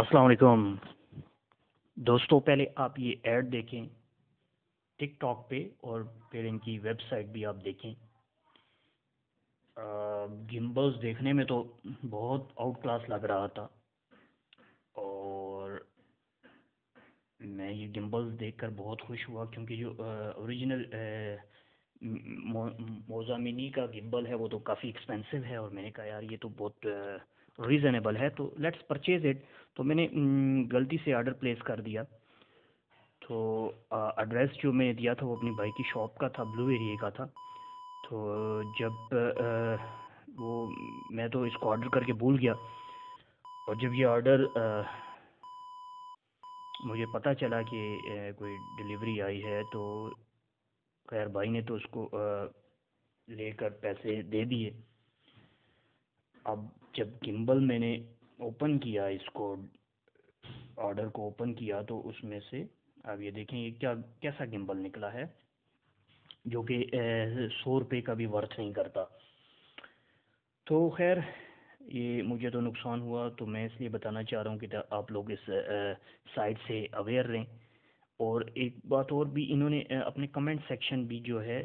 अस्सलाम वालेकुम दोस्तों, पहले आप ये ऐड देखें टिकटॉक पे और फिर इनकी वेबसाइट भी आप देखें। गिम्बल्स देखने में तो बहुत आउट क्लास लग रहा था और मैं ये गिम्बल्स देखकर बहुत खुश हुआ क्योंकि जो ओरिजिनल मोजा मिनी का गिम्बल है वो तो काफ़ी एक्सपेंसिव है और मैंने कहा यार ये तो बहुत रीज़नेबल है तो लेट्स परचेज़ इट। तो मैंने गलती से आर्डर प्लेस कर दिया। तो एड्रेस जो मैंने दिया था वो अपनी भाई की शॉप का था, ब्लू एरिया का था। तो जब वो मैं तो इसको ऑर्डर करके भूल गया और जब ये ऑर्डर मुझे पता चला कि कोई डिलीवरी आई है तो खैर भाई ने तो उसको लेकर पैसे दे दिए। अब जब गिम्बल मैंने ओपन किया, इसको ऑर्डर को ओपन किया तो उसमें से अब ये देखें ये क्या कैसा गिम्बल निकला है जो कि 100 रुपये का भी वर्थ नहीं करता। तो खैर ये मुझे तो नुकसान हुआ। तो मैं इसलिए बताना चाह रहा हूँ कि आप लोग इस साइट से अवेयर रहें। और एक बात और भी, इन्होंने अपने कमेंट सेक्शन भी जो है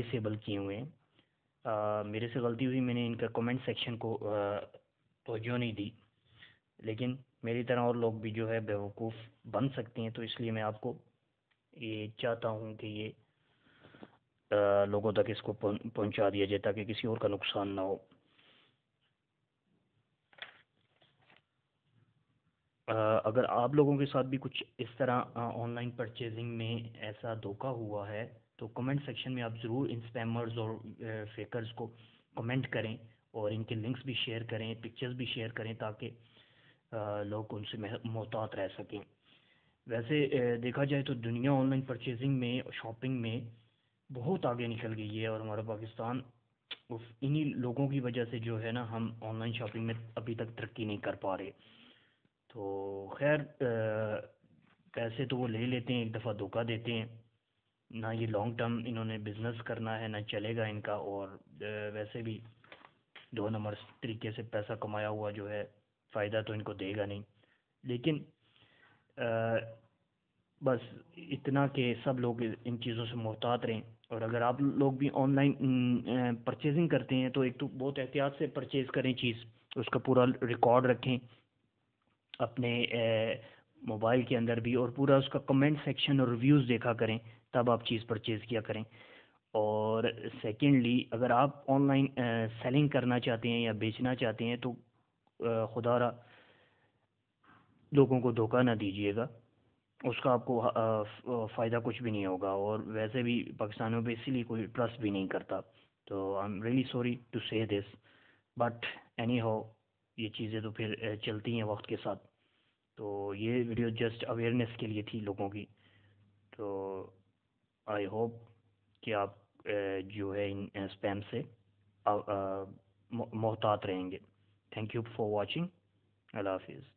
डिसेबल किए हुए हैं। मेरे से गलती हुई, मैंने इनका कमेंट सेक्शन को तवज्जो नहीं दी, लेकिन मेरी तरह और लोग भी जो है बेवकूफ़ बन सकते हैं। तो इसलिए मैं आपको ये चाहता हूँ कि ये लोगों तक इसको पहुँचा दिया जाए ताकि किसी और का नुकसान ना हो। अगर आप लोगों के साथ भी कुछ इस तरह ऑनलाइन परचेजिंग में ऐसा धोखा हुआ है तो कमेंट सेक्शन में आप ज़रूर इन स्पैमर्स और फेकर्स को कमेंट करें और इनके लिंक्स भी शेयर करें, पिक्चर्स भी शेयर करें ताकि लोग उनसे मोहतात रह सकें। वैसे देखा जाए तो दुनिया ऑनलाइन परचेजिंग में, शॉपिंग में बहुत आगे निकल गई है और हमारा पाकिस्तान इन्हीं लोगों की वजह से जो है ना हम ऑनलाइन शॉपिंग में अभी तक तरक्की नहीं कर पा रहे। तो खैर पैसे तो वो ले लेते हैं, एक दफ़ा धोखा देते हैं, ना ये लॉन्ग टर्म इन्होंने बिज़नेस करना है ना चलेगा इनका। और वैसे भी दो नंबर तरीके से पैसा कमाया हुआ जो है फ़ायदा तो इनको देगा नहीं। लेकिन बस इतना कि सब लोग इन चीज़ों से मोहतात रहें। और अगर आप लोग भी ऑनलाइन परचेजिंग करते हैं तो एक तो बहुत एहतियात से परचेज़ करें चीज़, उसका पूरा रिकॉर्ड रखें अपने मोबाइल के अंदर भी और पूरा उसका कमेंट सेक्शन और रिव्यूज़ देखा करें, तब आप चीज़ परचेज़ किया करें। और सेकेंडली, अगर आप ऑनलाइन सेलिंग करना चाहते हैं या बेचना चाहते हैं तो खुदारा लोगों को धोखा ना दीजिएगा, उसका आपको फ़ायदा कुछ भी नहीं होगा। और वैसे भी पाकिस्तानियों पे इसीलिए कोई ट्रस्ट भी नहीं करता। तो I am really sorry to say this but anyhow ये चीज़ें तो फिर चलती हैं वक्त के साथ। तो ये वीडियो जस्ट अवेयरनेस के लिए थी लोगों की। तो आई होप कि आप जो है इन स्पैम से मोहतात रहेंगे। Thank you for watching. अल्लाह हाफिज़।